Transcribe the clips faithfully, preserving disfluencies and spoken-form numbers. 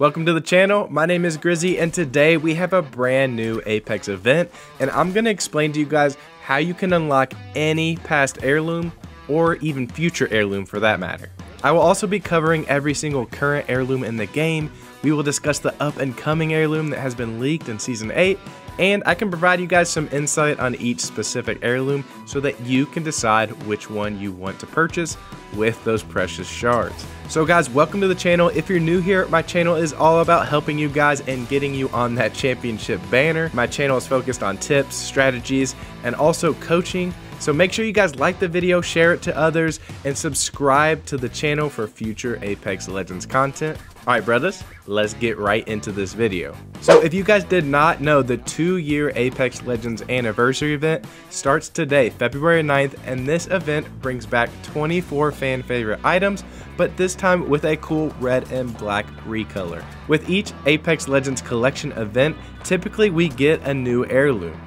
Welcome to the channel, my name is Grizzy and today we have a brand new Apex event and I'm going to explain to you guys how you can unlock any past heirloom or even future heirloom for that matter. I will also be covering every single current heirloom in the game, we will discuss the up and coming heirloom that has been leaked in season eight, and I can provide you guys some insight on each specific heirloom so that you can decide which one you want to purchase with those precious shards. So guys, welcome to the channel. If you're new here, my channel is all about helping you guys and getting you on that championship banner. My channel is focused on tips, strategies, and also coaching. So make sure you guys like the video, share it to others, and subscribe to the channel for future Apex Legends content. Alright brothers, let's get right into this video. So if you guys did not know, the two year Apex Legends anniversary event starts today, February ninth, and this event brings back twenty-four fan favorite items, but this time with a cool red and black recolor. With each Apex Legends collection event, typically we get a new heirloom.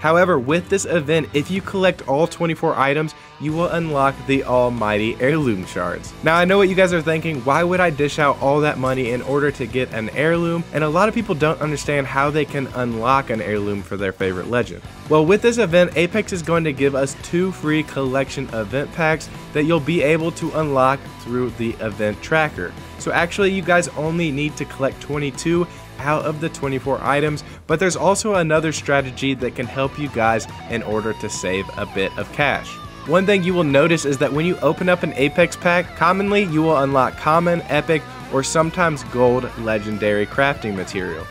However, with this event, if you collect all twenty-four items, you will unlock the almighty heirloom shards. Now I know what you guys are thinking, why would I dish out all that money in order to get an heirloom? And a lot of people don't understand how they can unlock an heirloom for their favorite legend. Well, with this event, Apex is going to give us two free collection event packs that you'll be able to unlock through the event tracker. So actually you guys only need to collect twenty-two out of the twenty-four items, but there's also another strategy that can help you guys in order to save a bit of cash. One thing you will notice is that when you open up an Apex pack, commonly you will unlock common, epic, or sometimes gold legendary crafting material.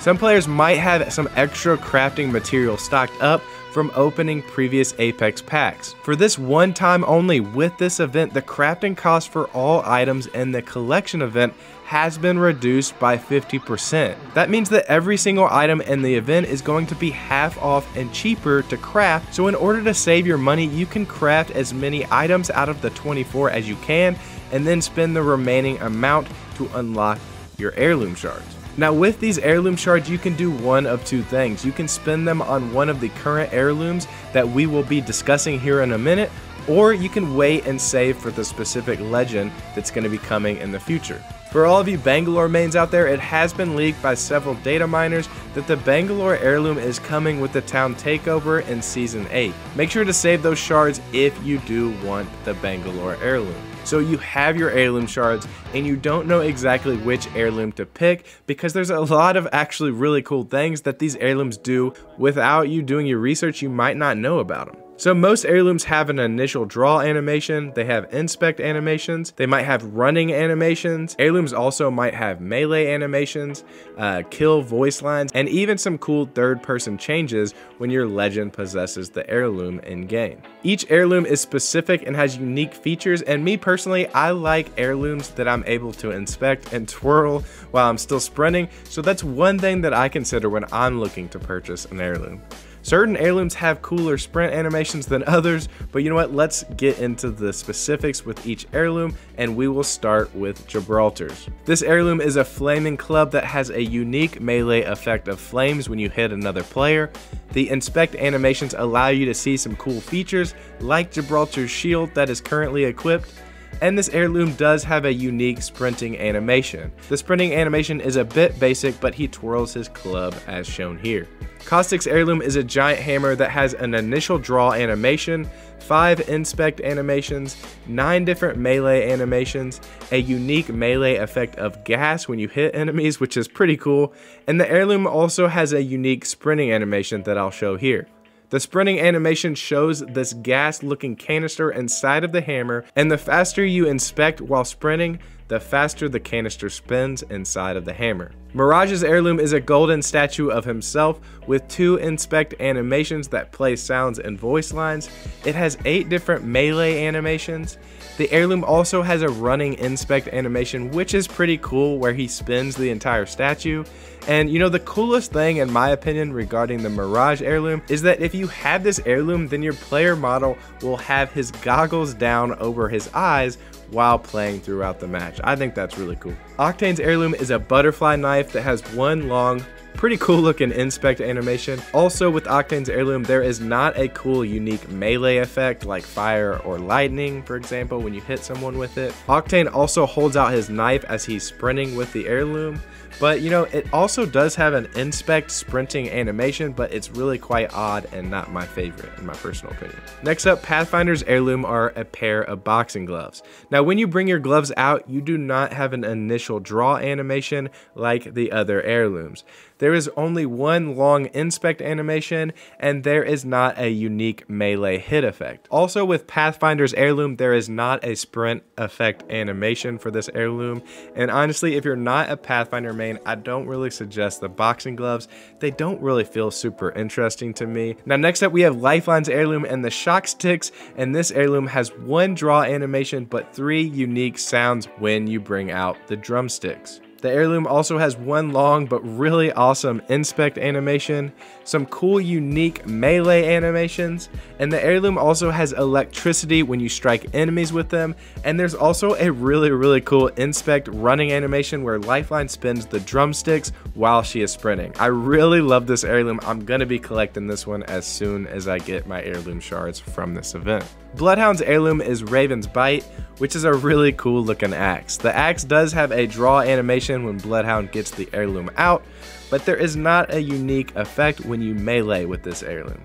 Some players might have some extra crafting material stocked up from opening previous Apex packs. For this one time only with this event, the crafting cost for all items in the collection event has been reduced by fifty percent. That means that every single item in the event is going to be half off and cheaper to craft, so in order to save your money, you can craft as many items out of the twenty-four as you can, and then spend the remaining amount to unlock your heirloom shards. Now with these heirloom shards, you can do one of two things. You can spend them on one of the current heirlooms that we will be discussing here in a minute, or you can wait and save for the specific legend that's going to be coming in the future. For all of you Bangalore mains out there, it has been leaked by several data miners that the Bangalore heirloom is coming with the town takeover in season eight. Make sure to save those shards if you do want the Bangalore heirloom. So you have your heirloom shards and you don't know exactly which heirloom to pick because there's a lot of actually really cool things that these heirlooms do. Without you doing your research, you might not know about them. So most heirlooms have an initial draw animation, they have inspect animations, they might have running animations, heirlooms also might have melee animations, uh, kill voice lines, and even some cool third person changes when your legend possesses the heirloom in game. Each heirloom is specific and has unique features, and me personally, I like heirlooms that I'm able to inspect and twirl while I'm still sprinting, so that's one thing that I consider when I'm looking to purchase an heirloom. Certain heirlooms have cooler sprint animations than others, but you know what, let's get into the specifics with each heirloom, and we will start with Gibraltar's. This heirloom is a flaming club that has a unique melee effect of flames when you hit another player. The inspect animations allow you to see some cool features, like Gibraltar's shield that is currently equipped, and this heirloom does have a unique sprinting animation. The sprinting animation is a bit basic, but he twirls his club as shown here. Caustic's heirloom is a giant hammer that has an initial draw animation, five inspect animations, nine different melee animations, a unique melee effect of gas when you hit enemies, which is pretty cool, and the heirloom also has a unique sprinting animation that I'll show here. The sprinting animation shows this gas-looking canister inside of the hammer, and the faster you inspect while sprinting, the faster the canister spins inside of the hammer. Mirage's heirloom is a golden statue of himself with two inspect animations that play sounds and voice lines. It has eight different melee animations. The heirloom also has a running inspect animation, which is pretty cool, where he spins the entire statue. And you know, the coolest thing in my opinion regarding the Mirage heirloom is that if you have this heirloom, then your player model will have his goggles down over his eyes while playing throughout the match. I think that's really cool. Octane's heirloom is a butterfly knife that has one long Pretty cool looking inspect animation. Also with Octane's Heirloom, there is not a cool unique melee effect like fire or lightning, for example, when you hit someone with it. Octane also holds out his knife as he's sprinting with the Heirloom. But you know, it also does have an inspect sprinting animation, but it's really quite odd and not my favorite in my personal opinion. Next up, Pathfinder's Heirloom are a pair of boxing gloves. Now when you bring your gloves out, you do not have an initial draw animation like the other Heirlooms. There is only one long inspect animation, and there is not a unique melee hit effect. Also with Pathfinder's Heirloom, there is not a sprint effect animation for this Heirloom, and honestly, if you're not a Pathfinder main, I don't really suggest the boxing gloves. They don't really feel super interesting to me. Now next up we have Lifeline's Heirloom and the Shock Sticks, and this Heirloom has one draw animation but three unique sounds when you bring out the drumsticks. The Heirloom also has one long but really awesome inspect animation, some cool unique melee animations, and the Heirloom also has electricity when you strike enemies with them, and there's also a really really cool inspect running animation where Lifeline spins the drumsticks while she is sprinting. I really love this Heirloom. I'm gonna be collecting this one as soon as I get my Heirloom shards from this event. Bloodhound's Heirloom is Raven's Bite, which is a really cool looking axe. The axe does have a draw animation when Bloodhound gets the Heirloom out, but there is not a unique effect when you melee with this Heirloom.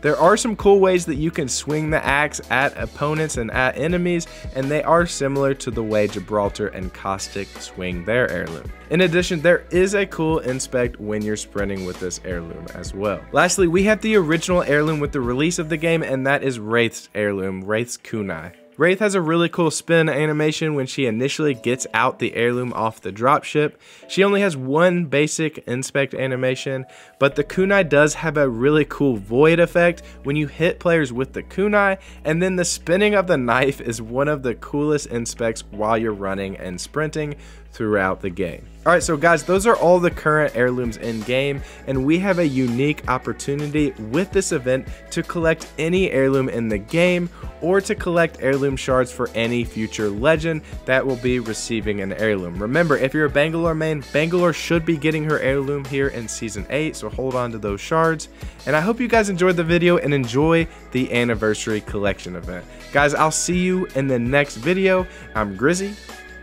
There are some cool ways that you can swing the axe at opponents and at enemies, and they are similar to the way Gibraltar and Caustic swing their Heirloom. In addition, there is a cool inspect when you're sprinting with this Heirloom as well. Lastly, we have the original Heirloom with the release of the game, and that is Wraith's Heirloom, Wraith's Kunai. Wraith has a really cool spin animation when she initially gets out the Heirloom off the dropship. She only has one basic inspect animation, but the kunai does have a really cool void effect when you hit players with the kunai, and then the spinning of the knife is one of the coolest inspects while you're running and sprinting throughout the game. Alright, so guys, those are all the current Heirlooms in game, and we have a unique opportunity with this event to collect any Heirloom in the game or to collect Heirloom shards for any future legend that will be receiving an Heirloom. Remember, if you're a Bangalore main, Bangalore should be getting her Heirloom here in season eight, so hold on to those shards. And I hope you guys enjoyed the video and enjoy the anniversary collection event. Guys, I'll see you in the next video. I'm Grizzy,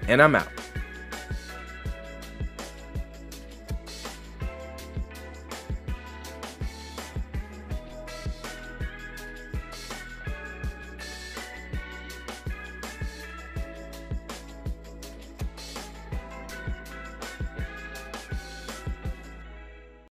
and I'm out.